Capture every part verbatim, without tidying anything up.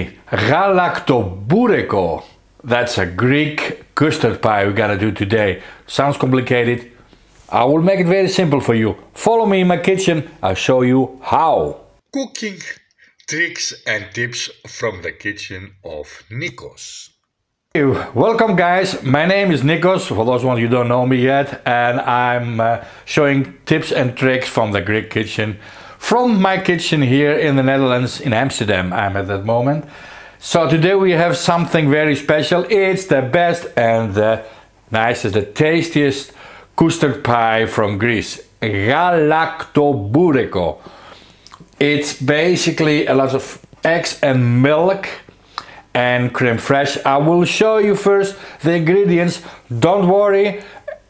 Galaktoboureko. That's a Greek custard pie we're gonna do today. Sounds complicated. I will make it very simple for you. Follow me in my kitchen. I'll show you how. Cooking tricks and tips from the kitchen of Nikos. Welcome guys, my name is Nikos, for those ones you don't know me yet, and I'm uh, showing tips and tricks from the Greek kitchen, from my kitchen here in the Netherlands, in Amsterdam I'm at that moment. So today we have something very special. It's the best and the nicest, the tastiest custard pie from Greece, Galaktoboureko. It's basically a lot of eggs and milk and creme fraiche. I will show you first the ingredients. Don't worry,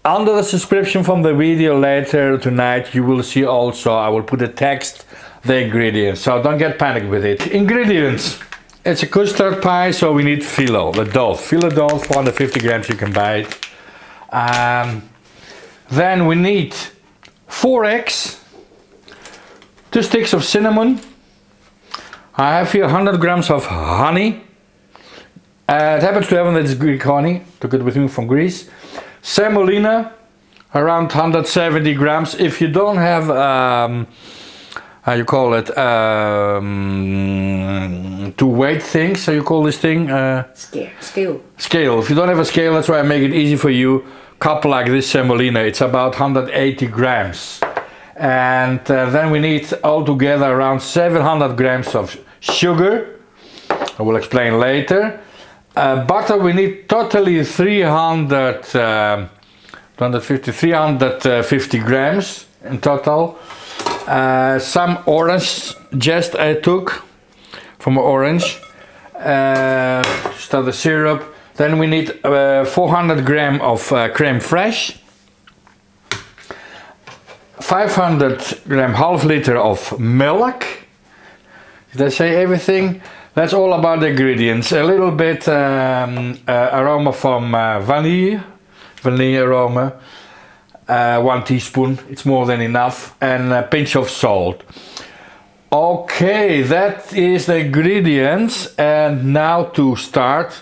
under the subscription from the video later tonight you will see also, I will put the text, the ingredients, so don't get panicked with it. Ingredients: it's a custard pie, so we need phyllo, the dough, phyllo dough, four hundred fifty grams, you can buy it. Um, then we need four eggs, two sticks of cinnamon, I have here one hundred grams of honey. Uh, it happens to have that's Greek honey, took it with me from Greece. Semolina, around one hundred seventy grams. If you don't have, um, how you call it, um, to weight things, how you call this thing? Uh, scale. Scale. Scale. If you don't have a scale, that's why I make it easy for you. Cup like this semolina, it's about one hundred eighty grams. And uh, then we need altogether around seven hundred grams of sugar. I will explain later. Uh, butter, we need totally three hundred, uh, two hundred fifty, three hundred fifty grams in total. Uh, some orange zest I took from orange, uh, start the syrup. Then we need uh, four hundred grams of uh, creme fraiche, five hundred grams, half liter of milk. Did I say everything? That's all about the ingredients. A little bit um, uh, aroma from uh, vanilla, vanilla aroma, uh, one teaspoon, it's more than enough, and a pinch of salt. Okay, that is the ingredients, and now to start.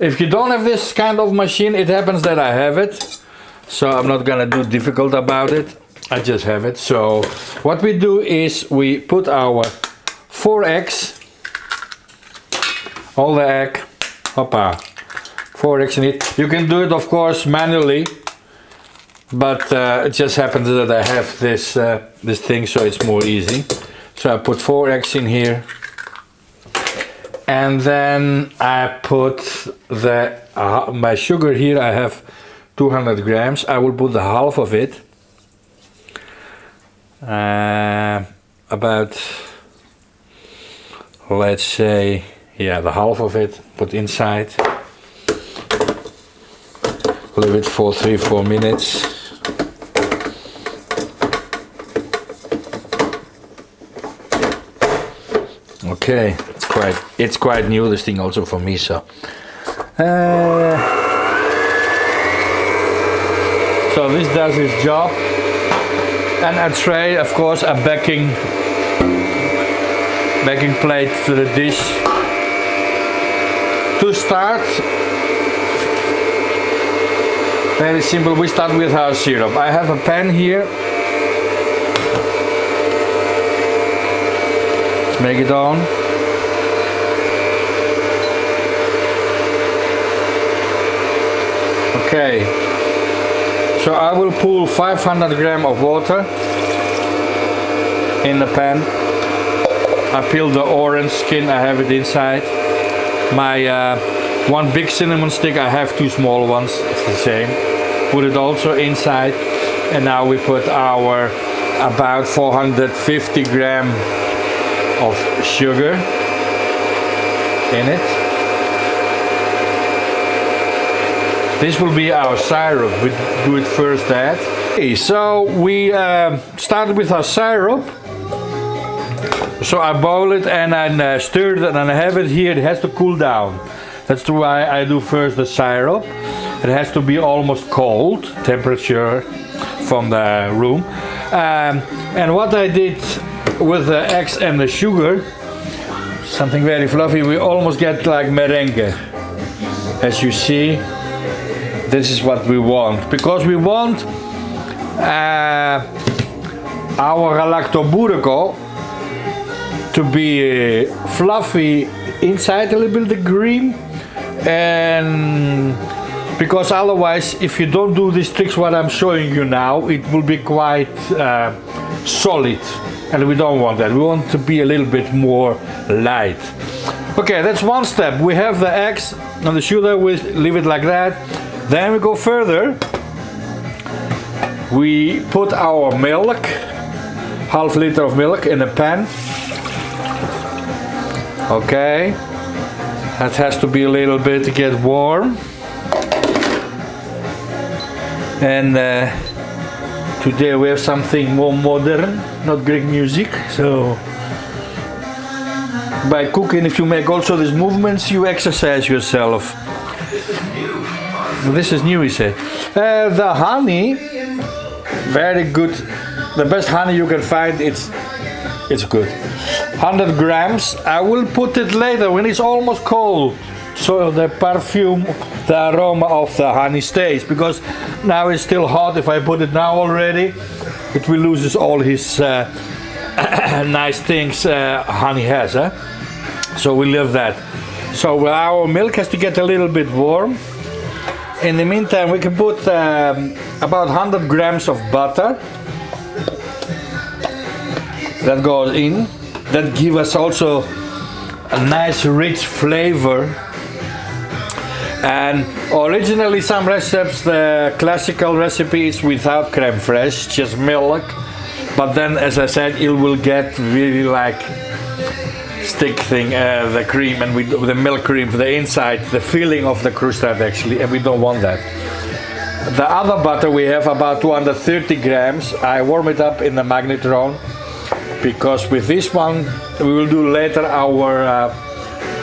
If you don't have this kind of machine, it happens that I have it, so I'm not gonna do difficult about it, I just have it. So what we do is we put our four eggs, all the egg, hoppa, four eggs in it. You can do it of course manually, but uh, it just happens that I have this uh, this thing, so it's more easy. So I put four eggs in here, and then I put the uh, my sugar here. I have two hundred grams. I will put the half of it, uh, about, let's say, yeah, the half of it, put inside, leave it for three, four minutes. Okay, it's quite, it's quite new, this thing also for me, so. Uh, so this does its job. And a tray, of course, a backing, backing plate to the dish. To start, very simple, we start with our syrup. I have a pan here. Let's make it on. Okay, so I will pour five hundred grams of water in the pan. I peel the orange skin, I have it inside. My uh, one big cinnamon stick, I have two small ones, it's the same. Put it also inside, and now we put our about four hundred fifty gram of sugar in it. This will be our syrup, we do it first that. Okay, so we uh, started with our syrup. So I boil it and I stir it and I have it here, it has to cool down. That's why I do first the syrup. It has to be almost cold, temperature from the room. Um, and what I did with the eggs and the sugar, something very fluffy. We almost get like merengue. As you see, this is what we want, because we want uh, our Galaktoboureko to be fluffy inside, a little bit of cream, and because otherwise, if you don't do these tricks what I'm showing you now, it will be quite uh, solid, and we don't want that. We want to be a little bit more light. Okay, that's one step. We have the eggs on the shooter, we leave it like that. Then we go further. We put our milk, half liter of milk, in a pan. Okay, that has to be a little bit to get warm. And uh, today we have something more modern, not Greek music, so by cooking, if you make also these movements, you exercise yourself. This is new, he said. Uh, the honey, very good, the best honey you can find, it's, it's good. one hundred grams, I will put it later when it's almost cold. So the perfume, the aroma of the honey stays, because now it's still hot. If I put it now already, it will lose all his uh, nice things uh, honey has. Eh? So we leave that. So our milk has to get a little bit warm. In the meantime, we can put um, about one hundred grams of butter. That goes in. That gives us also a nice rich flavor. And originally some recipes, the classical recipes without creme fraiche, just milk, but then as I said, it will get really like stick thing, uh, the cream, and we the milk cream, the inside, the filling of the crustad actually, and we don't want that. The other butter we have about two hundred thirty grams, I warm it up in the magnetron, because with this one we will do later our uh,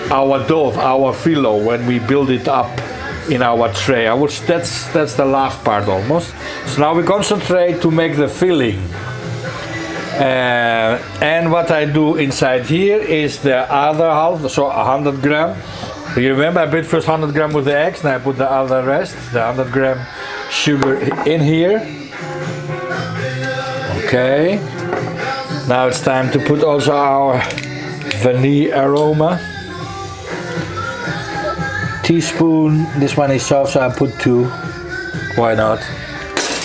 our dough, our phyllo, when we build it up in our tray. I will, that's, that's the last part almost. So now we concentrate to make the filling. Uh, and what I do inside here is the other half, so one hundred gram. You remember I made first one hundred gram with the eggs, and I put the other rest, the one hundred gram sugar in here. Okay. Now it's time to put also our vanilla aroma. Teaspoon, this one is soft, so I put two. Why not?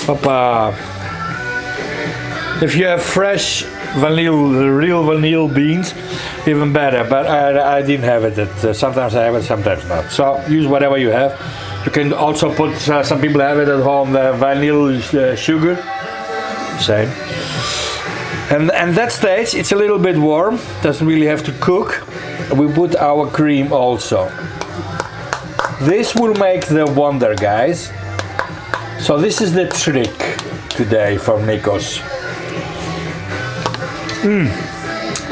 Opa. If you have fresh vanilla, real vanilla beans, even better. But I, I didn't have it. It uh, sometimes I have it, sometimes not. So use whatever you have. You can also put, uh, some people have it at home, the vanilla uh, sugar. Same. And at that stage, it's a little bit warm. Doesn't really have to cook. We put our cream also. This will make the wonder, guys. So this is the trick today from Nikos. Mm,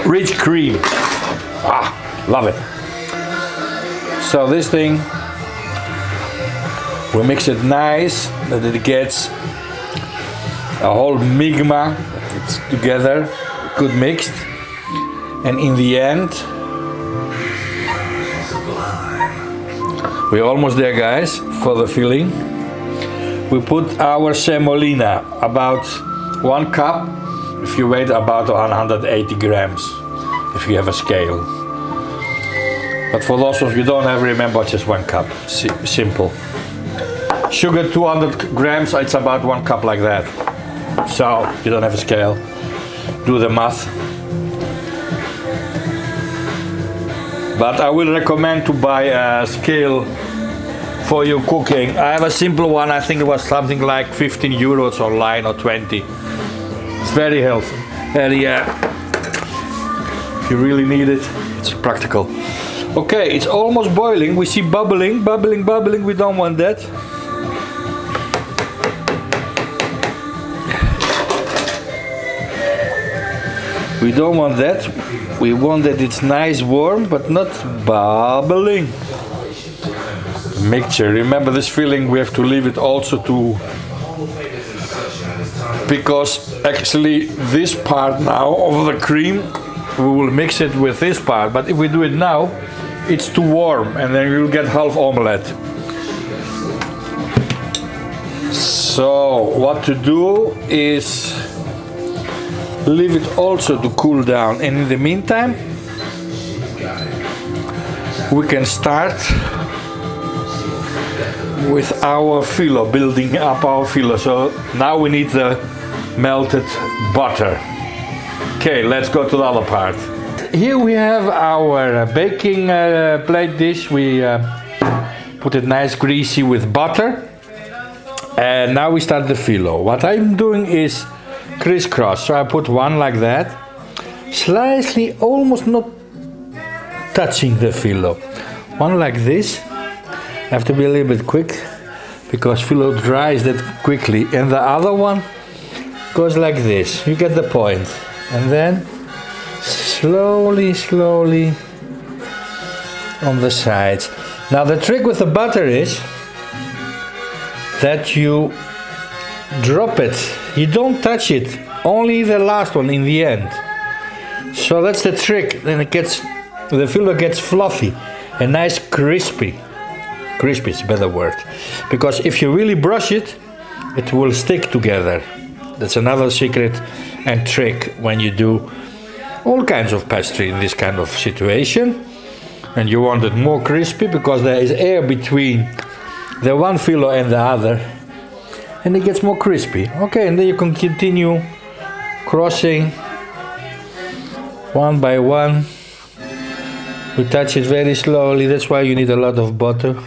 rich cream. Ah, love it. So this thing, we mix it nice, that it gets a whole migma. It's together, good mixed. And in the end, we're almost there, guys, for the filling. We put our semolina, about one cup, if you weigh about one hundred eighty grams, if you have a scale. But for those of you don't have, remember, just one cup, simple. Sugar, two hundred grams, it's about one cup like that. So, you don't have a scale, do the math. But I will recommend to buy a scale for your cooking. I have a simple one, I think it was something like fifteen euros online or twenty. It's very healthy. And yeah, if you really need it, it's practical. Okay, it's almost boiling. We see bubbling, bubbling, bubbling. We don't want that. We don't want that. We want that it's nice warm, but not bubbling. Mixture. Remember this filling, we have to leave it also to, because actually this part now of the cream we will mix it with this part, but if we do it now, it's too warm and then you'll get half omelette. So what to do is leave it also to cool down, and in the meantime we can start with our phyllo, building up our phyllo. So now we need the melted butter. Okay, let's go to the other part. Here we have our baking uh, plate dish. We uh, put it nice greasy with butter, and now we start the phyllo. What I'm doing is crisscross, so I put one like that, slightly, almost not touching the phyllo, one like this. I have to be a little bit quick because phyllo dries that quickly, and the other one goes like this. You get the point. And then slowly, slowly on the sides. Now the trick with the butter is that you drop it, you don't touch it, only the last one in the end. So that's the trick. Then it gets, the phyllo gets fluffy and nice crispy. Crispy is a better word, because if you really brush it, it will stick together. That's another secret and trick when you do all kinds of pastry in this kind of situation, and you want it more crispy because there is air between the one phyllo and the other, and it gets more crispy. Okay, and then you can continue crossing one by one. You touch it very slowly, that's why you need a lot of butter.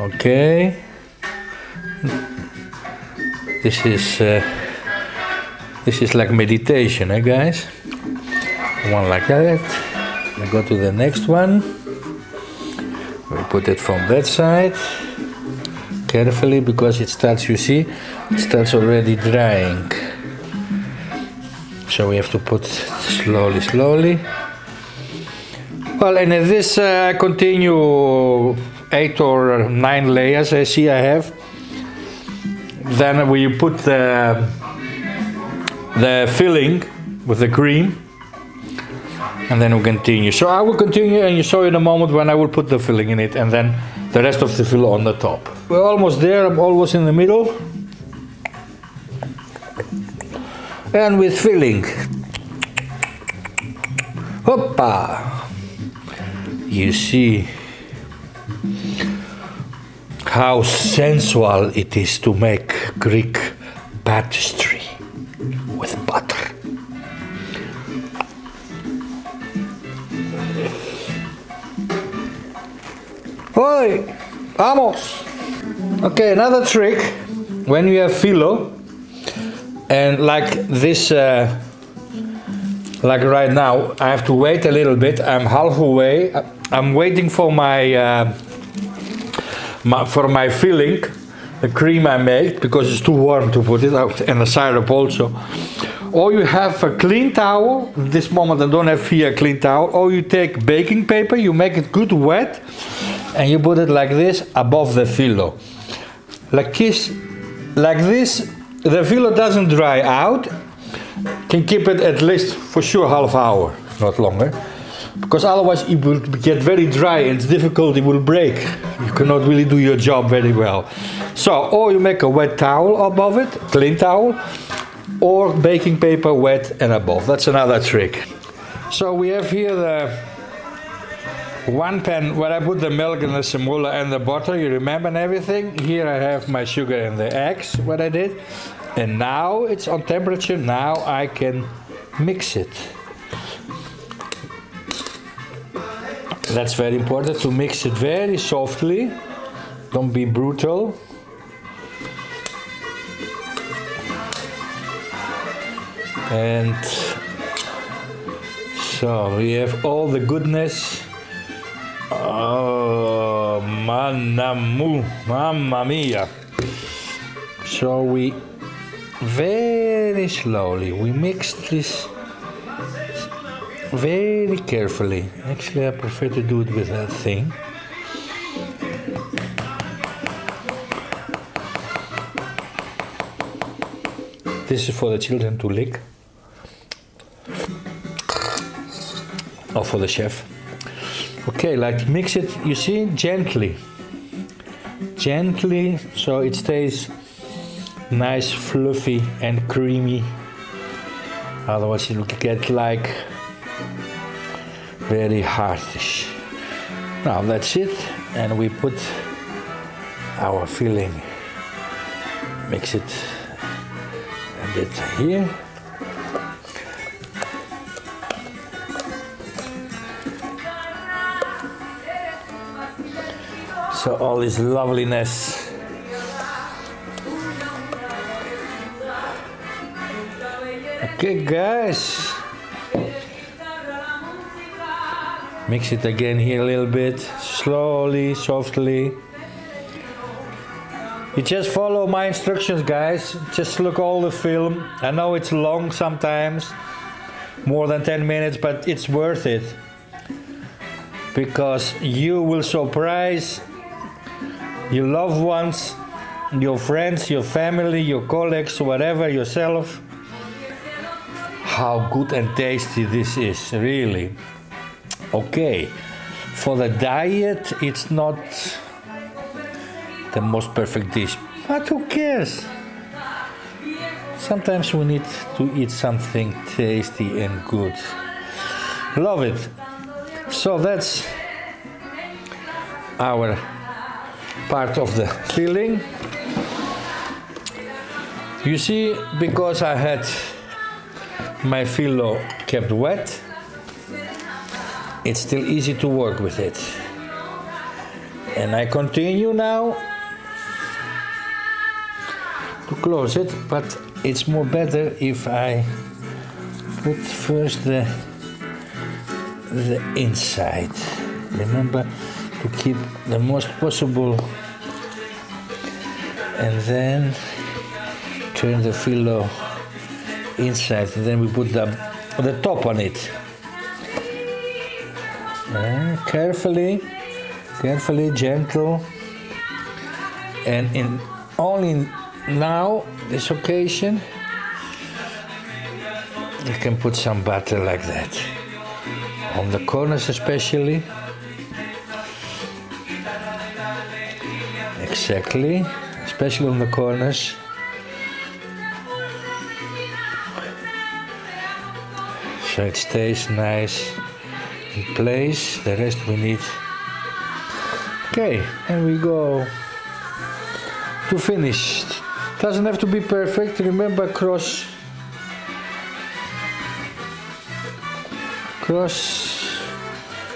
Okay, this is uh, this is like meditation, eh guys? One like that, we go to the next one, we put it from that side carefully, because it starts, you see, it starts already drying. So we have to put slowly, slowly. Well, and in this I uh, continue eight or nine layers I see I have. Then we put the, the filling with the cream, and then we continue. So I will continue, and you saw in a moment when I will put the filling in it, and then the rest of the phyllo on the top. We're almost there, I'm almost in the middle. And with filling. Hoppa! You see how sensual it is to make Greek pastry with butter. Oi! Vamos! Okay, another trick when you have phyllo, and like this, uh, like right now, I have to wait a little bit. I'm halfway. I'm waiting for my, uh, my for my filling, the cream I made, because it's too warm to put it out, and the syrup also. Or you have a clean towel. At this moment I don't have here a clean towel. Or you take baking paper, you make it good wet, and you put it like this above the phyllo. Like this, like this, the phyllo doesn't dry out. Can keep it at least for sure half hour, not longer, because otherwise it will get very dry and it's difficult, it will break. You cannot really do your job very well. So, or you make a wet towel above it, clean towel, or baking paper wet and above. That's another trick. So we have here the one pan where I put the milk and the semolina and the butter, you remember, and everything. Here I have my sugar and the eggs, what I did. And now it's on temperature, now I can mix it. That's very important to mix it very softly. Don't be brutal. And so we have all the goodness. Oh, manamu, mamma mia. So we very slowly, we mix this very carefully. Actually, I prefer to do it with that thing. This is for the children to lick. or for the chef. Okay, like mix it, you see, gently. Gently, so it stays nice, fluffy and creamy. Otherwise it will get like very hardish. Now that's it, and we put our filling. Mix it a bit here. So all this loveliness. Okay guys, mix it again here a little bit, slowly, softly. You just follow my instructions, guys. Just look all the film. I know it's long sometimes, more than ten minutes, but it's worth it, because you will surprise your loved ones, your friends, your family, your colleagues, whatever, yourself, how good and tasty this is, really. Okay, for the diet, it's not the most perfect dish, but who cares? Sometimes we need to eat something tasty and good. Love it. So that's our part of the filling. You see, because I had my phyllo kept wet, it's still easy to work with it. And I continue now to close it, but it's more better if I put first the, the inside. Remember to keep the most possible, and then turn the phyllo inside, and then we put the, the top on it. And carefully, carefully, gentle, and in only now, this occasion, you can put some butter like that, on the corners especially. Exactly, especially on the corners. So it stays nice in place, the rest we need. Okay, and we go to finish. Doesn't have to be perfect, remember, cross, cross,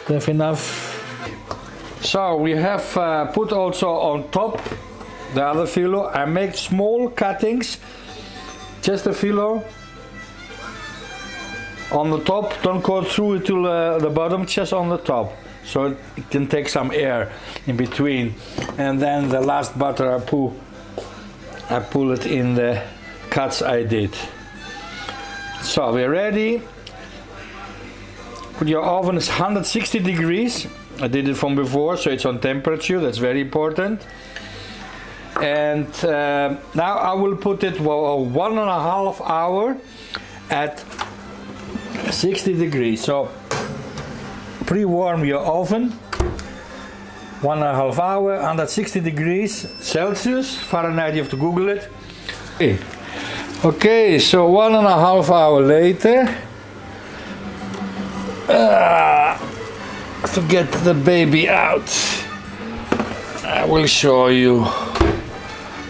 that's enough. So we have uh, put also on top the other phyllo. I make small cuttings, just the phyllo on the top, don't go through it to uh, the bottom, just on the top, so it can take some air in between. And then the last butter I pull, I pull it in the cuts I did. So we're ready. Your oven is one hundred sixty degrees. I did it from before, so it's on temperature, that's very important. And uh, now I will put it for one and a half hour at sixty degrees. So pre-warm your oven, one and a half hour, one hundred sixty degrees Celsius. Fahrenheit, you have to Google it. Okay, okay, so one and a half hour later, uh, to get the baby out, I will show you.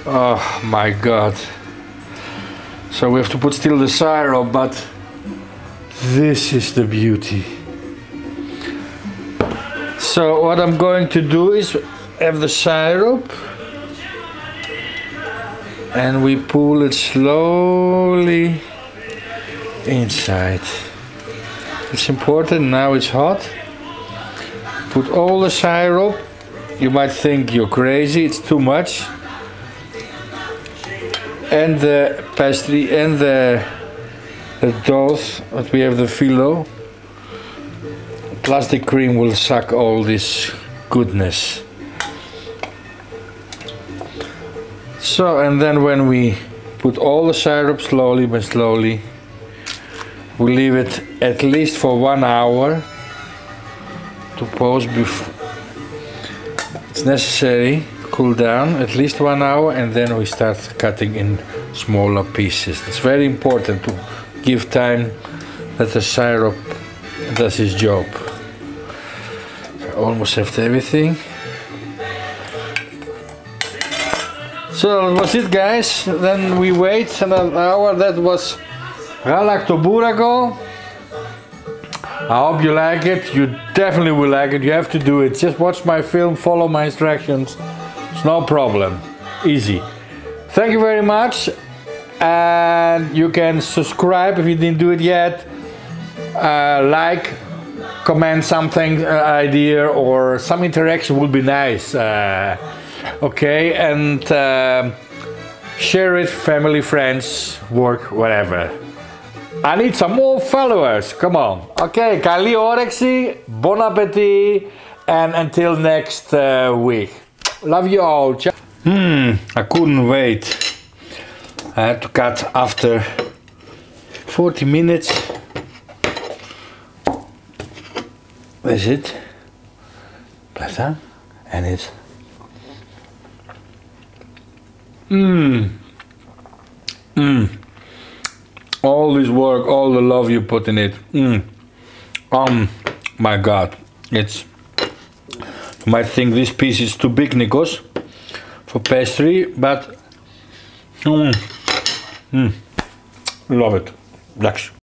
Oh my God. So we have to put still the syrup, but this is the beauty. So what I'm going to do is have the syrup, and we pull it slowly inside. It's important, now it's hot. Put all the syrup. You might think you're crazy, it's too much. And the pastry and the, the dough, but we have the phyllo. Plastic cream will suck all this goodness. So, and then when we put all the syrup slowly but slowly, we leave it at least for one hour to pause before. It's necessary to cool down at least one hour and then we start cutting in smaller pieces. It's very important to give time that the syrup does its job. I almost have everything. So that was it, guys. Then we wait another hour. That was Galaktoboureko. I hope you like it. You definitely will like it. You have to do it. Just watch my film, follow my instructions. It's no problem. Easy. Thank you very much. And you can subscribe if you didn't do it yet. Uh, like, comment something, uh, idea, or some interaction would be nice. Uh, okay, and uh, share it, family, friends, work, whatever. I need some more followers, come on. Okay, Kali Orexi, bon appetit, and until next uh, week. Love you all. Hmm, I couldn't wait. I had to cut after forty minutes. Is it? Plata, and it's. Mmm. Mmm. All this work, all the love you put in it. Mmm. Um, my God, it's. You might think this piece is too big, Nikos, for pastry, but. Mmm. Mmm. Love it. Blacks.